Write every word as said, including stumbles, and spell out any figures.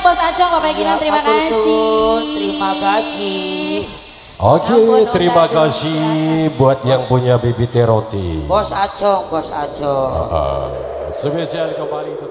Terima kasih, terima kasih. Oke, terima kasih buat yang punya Bibit Roti. Bos Acong, Bos Acong. Spesial kembali.